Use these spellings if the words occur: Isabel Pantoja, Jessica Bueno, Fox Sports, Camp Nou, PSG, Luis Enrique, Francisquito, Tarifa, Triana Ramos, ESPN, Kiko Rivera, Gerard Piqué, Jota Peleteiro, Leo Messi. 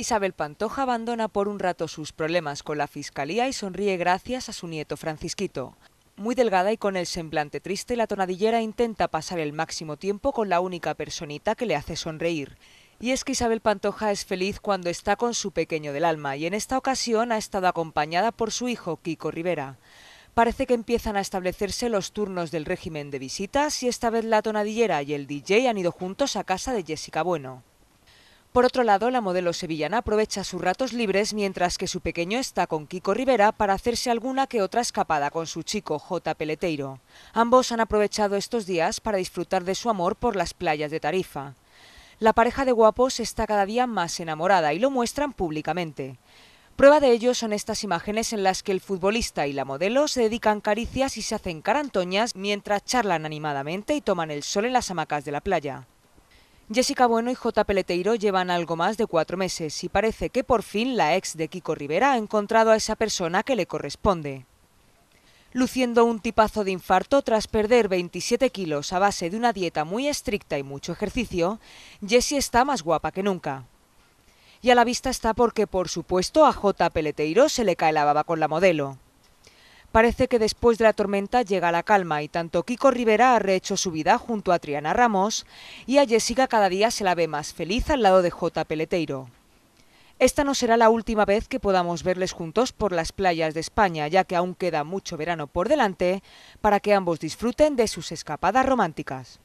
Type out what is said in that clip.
Isabel Pantoja abandona por un rato sus problemas con la Fiscalía y sonríe gracias a su nieto Francisquito. Muy delgada y con el semblante triste, la tonadillera intenta pasar el máximo tiempo con la única personita que le hace sonreír. Y es que Isabel Pantoja es feliz cuando está con su pequeño del alma, y en esta ocasión ha estado acompañada por su hijo, Kiko Rivera. Parece que empiezan a establecerse los turnos del régimen de visitas y esta vez la tonadillera y el DJ han ido juntos a casa de Jessica Bueno. Por otro lado, la modelo sevillana aprovecha sus ratos libres mientras que su pequeño está con Kiko Rivera para hacerse alguna que otra escapada con su chico, Jota Peleteiro. Ambos han aprovechado estos días para disfrutar de su amor por las playas de Tarifa. La pareja de guapos está cada día más enamorada y lo muestran públicamente. Prueba de ello son estas imágenes en las que el futbolista y la modelo se dedican caricias y se hacen carantoñas mientras charlan animadamente y toman el sol en las hamacas de la playa. Jessica Bueno y Jota Peleteiro llevan algo más de 4 meses y parece que por fin la ex de Kiko Rivera ha encontrado a esa persona que le corresponde. Luciendo un tipazo de infarto tras perder 27 kilos a base de una dieta muy estricta y mucho ejercicio, Jessie está más guapa que nunca. Y a la vista está porque, por supuesto, a Jota Peleteiro se le cae la baba con la modelo. Parece que después de la tormenta llega la calma y tanto Kiko Rivera ha rehecho su vida junto a Triana Ramos y a Jessica cada día se la ve más feliz al lado de Jota Peleteiro. Esta no será la última vez que podamos verles juntos por las playas de España, ya que aún queda mucho verano por delante para que ambos disfruten de sus escapadas románticas.